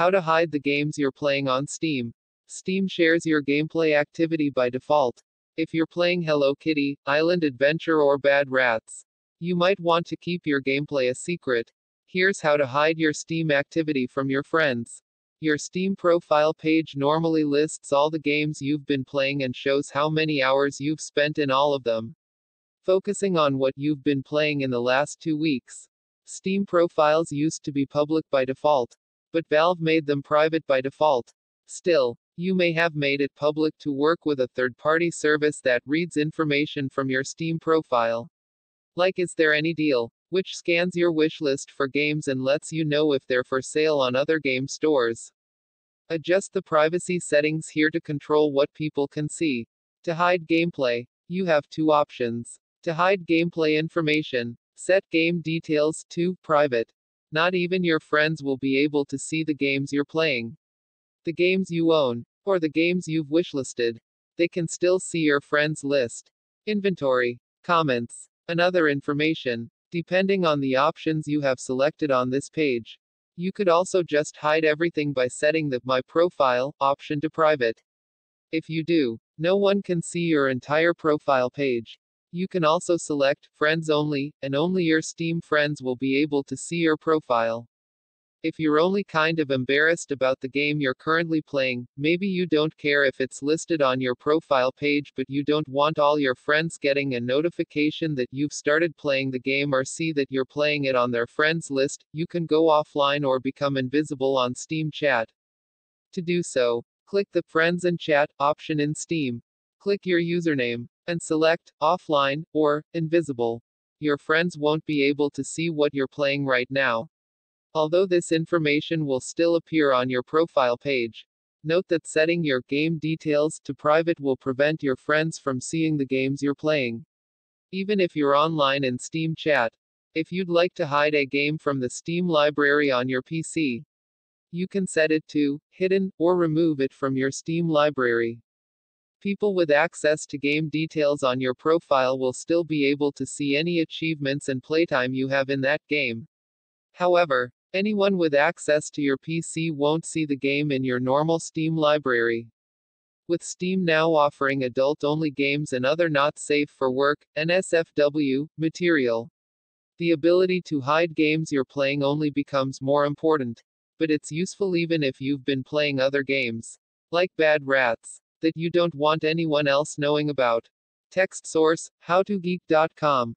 How to hide the games you're playing on Steam. Steam shares your gameplay activity by default. If you're playing Hello Kitty, Island Adventure or Bad Rats, you might want to keep your gameplay a secret. Here's how to hide your Steam activity from your friends. Your Steam profile page normally lists all the games you've been playing and shows how many hours you've spent in all of them. Focusing on what you've been playing in the last 2 weeks. Steam profiles used to be public by default, but Valve made them private by default. Still, you may have made it public to work with a third-party service that reads information from your Steam profile. Like Is There Any Deal, which scans your wishlist for games and lets you know if they're for sale on other game stores. Adjust the privacy settings here to control what people can see. To hide gameplay, you have two options. To hide gameplay information, set game details to private. Not even your friends will be able to see the games you're playing, the games you own, or the games you've wishlisted. They can still see your friends list, inventory, comments, and other information, depending on the options you have selected on this page. You could also just hide everything by setting the My Profile option to private. If you do, no one can see your entire profile page. You can also select Friends Only, and only your Steam friends will be able to see your profile. If you're only kind of embarrassed about the game you're currently playing, maybe you don't care if it's listed on your profile page but you don't want all your friends getting a notification that you've started playing the game or see that you're playing it on their friends list, you can go offline or become invisible on Steam chat. To do so, click the Friends and Chat option in Steam. Click your username and select offline or invisible. Your friends won't be able to see what you're playing right now, although this information will still appear on your profile page. Note that setting your game details to private will prevent your friends from seeing the games you're playing, even if you're online in Steam chat. If you'd like to hide a game from the Steam library on your PC, you can set it to hidden or remove it from your Steam library. People with access to game details on your profile will still be able to see any achievements and playtime you have in that game. However, anyone with access to your PC won't see the game in your normal Steam library. With Steam now offering adult-only games and other not safe for work (NSFW) material, the ability to hide games you're playing only becomes more important. But it's useful even if you've been playing other games, like Bad Rats, that you don't want anyone else knowing about. Text source: howtogeek.com.